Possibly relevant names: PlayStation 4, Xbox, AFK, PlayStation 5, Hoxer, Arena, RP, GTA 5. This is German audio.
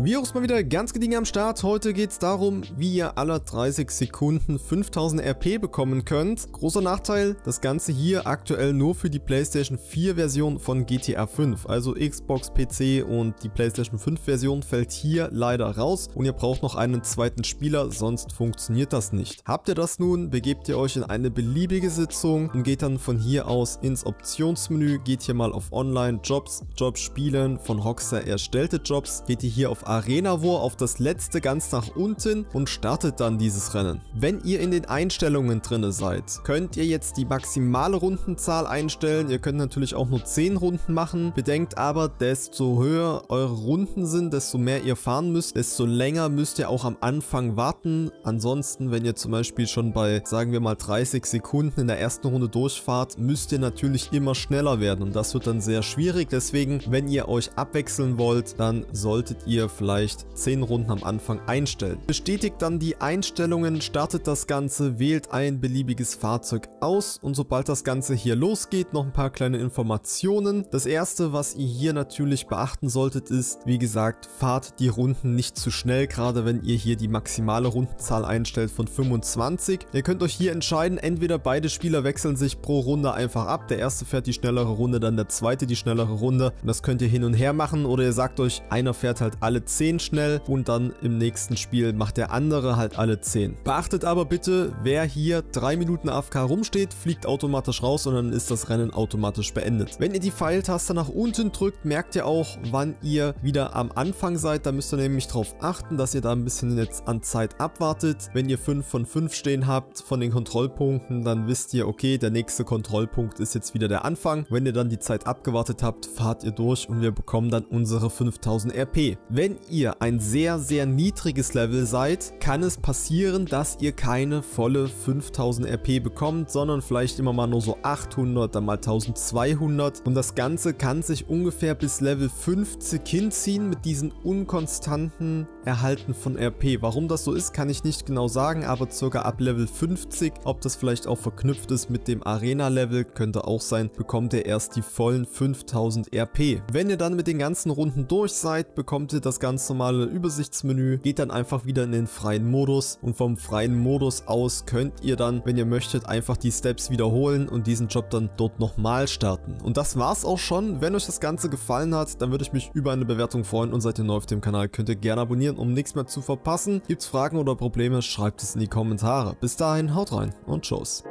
Wir sind mal wieder ganz gediegen am Start. Heute geht es darum, wie ihr alle 30 Sekunden 5000 RP bekommen könnt. Großer Nachteil, das Ganze hier aktuell nur für die PlayStation 4 Version von GTA 5. Also Xbox, PC und die PlayStation 5 Version fällt hier leider raus und ihr braucht noch einen zweiten Spieler, sonst funktioniert das nicht. Habt ihr das nun, begebt ihr euch in eine beliebige Sitzung und geht dann von hier aus ins Optionsmenü, geht hier mal auf Online, Jobs, Jobs spielen, von Hoxer erstellte Jobs, geht ihr hier auf Arena, wo auf das letzte ganz nach unten und startet dann dieses Rennen. Wenn ihr in den Einstellungen drinne seid, könnt ihr jetzt die maximale Rundenzahl einstellen. Ihr könnt natürlich auch nur 10 Runden machen. Bedenkt aber, desto höher eure Runden sind, desto mehr ihr fahren müsst, desto länger müsst ihr auch am Anfang warten. Ansonsten, wenn ihr zum Beispiel schon bei, sagen wir mal, 30 Sekunden in der ersten Runde durchfahrt, müsst ihr natürlich immer schneller werden und das wird dann sehr schwierig. Deswegen, wenn ihr euch abwechseln wollt, dann solltet ihr vielleicht 10 Runden am Anfang einstellen. Bestätigt dann die Einstellungen, startet das Ganze, wählt ein beliebiges Fahrzeug aus und sobald das Ganze hier losgeht, noch ein paar kleine Informationen. Das erste, was ihr hier natürlich beachten solltet, ist, wie gesagt, fahrt die Runden nicht zu schnell, gerade wenn ihr hier die maximale Rundenzahl einstellt von 25. Ihr könnt euch hier entscheiden, entweder beide Spieler wechseln sich pro Runde einfach ab, der erste fährt die schnellere Runde, dann der zweite die schnellere Runde und das könnt ihr hin und her machen, oder ihr sagt euch, einer fährt halt alle 10 schnell und dann im nächsten Spiel macht der andere halt alle 10. Beachtet aber bitte, wer hier 3 Minuten AFK rumsteht, fliegt automatisch raus und dann ist das Rennen automatisch beendet. Wenn ihr die Pfeiltaste nach unten drückt, merkt ihr auch, wann ihr wieder am Anfang seid. Da müsst ihr nämlich darauf achten, dass ihr da ein bisschen jetzt an Zeit abwartet. Wenn ihr 5 von 5 stehen habt von den Kontrollpunkten, dann wisst ihr, okay, der nächste Kontrollpunkt ist jetzt wieder der Anfang. Wenn ihr dann die Zeit abgewartet habt, fahrt ihr durch und wir bekommen dann unsere 5000 RP. Wenn ihr ein sehr, sehr niedriges Level seid, kann es passieren, dass ihr keine volle 5000 RP bekommt, sondern vielleicht immer mal nur so 800, dann mal 1200 und das Ganze kann sich ungefähr bis Level 50 hinziehen mit diesen unkonstanten Erhalten von RP. Warum das so ist, kann ich nicht genau sagen, aber circa ab Level 50, ob das vielleicht auch verknüpft ist mit dem Arena-Level, könnte auch sein, bekommt ihr erst die vollen 5000 RP. Wenn ihr dann mit den ganzen Runden durch seid, bekommt ihr das ganz normale Übersichtsmenü, geht dann einfach wieder in den freien Modus und vom freien Modus aus könnt ihr dann, wenn ihr möchtet, einfach die Steps wiederholen und diesen Job dann dort nochmal starten. Und das war's auch schon. Wenn euch das Ganze gefallen hat, dann würde ich mich über eine Bewertung freuen und seid ihr neu auf dem Kanal, könnt ihr gerne abonnieren, um nichts mehr zu verpassen. Gibt's Fragen oder Probleme, schreibt es in die Kommentare. Bis dahin, haut rein und tschüss.